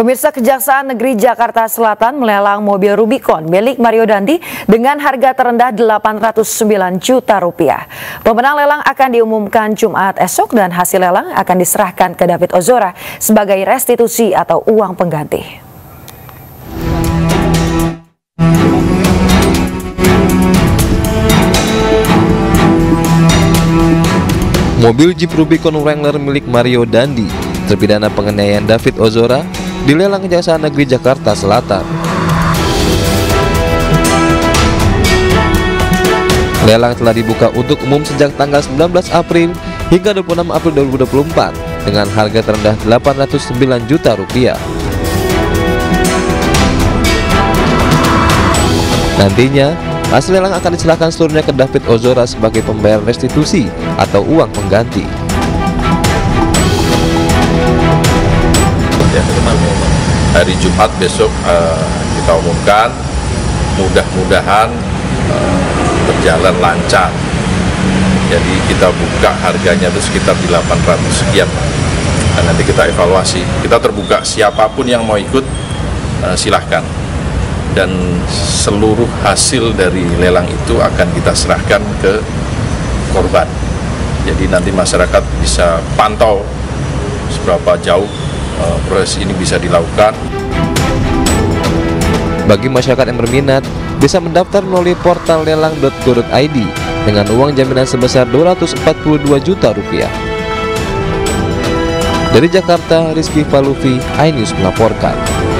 Pemirsa, Kejaksaan Negeri Jakarta Selatan melelang mobil Rubicon milik Mario Dandi dengan harga terendah Rp809 juta. Pemenang lelang akan diumumkan Jumat esok dan hasil lelang akan diserahkan ke David Ozora sebagai restitusi atau uang pengganti. Mobil Jeep Rubicon Wrangler milik Mario Dandi, terpidana penganiayaan David Ozora, dilelang Kejaksaan Negeri Jakarta Selatan. Lelang telah dibuka untuk umum sejak tanggal 19 April hingga 26 April 2024 dengan harga terendah Rp809 juta. Nantinya, hasil lelang akan diserahkan seluruhnya ke David Ozora sebagai pembayar restitusi atau uang pengganti. Hari Jumat besok kita umumkan, mudah-mudahan berjalan lancar. Jadi kita buka harganya itu sekitar di 800 sekian. Dan nanti kita evaluasi. Kita terbuka, siapapun yang mau ikut silahkan. Dan seluruh hasil dari lelang itu akan kita serahkan ke korban. Jadi nanti masyarakat bisa pantau seberapa jauh proses ini bisa dilakukan. Bagi masyarakat yang berminat, bisa mendaftar melalui portal lelang.go.id dengan uang jaminan sebesar Rp242 juta. Dari Jakarta, Rizky Falufi, iNews melaporkan.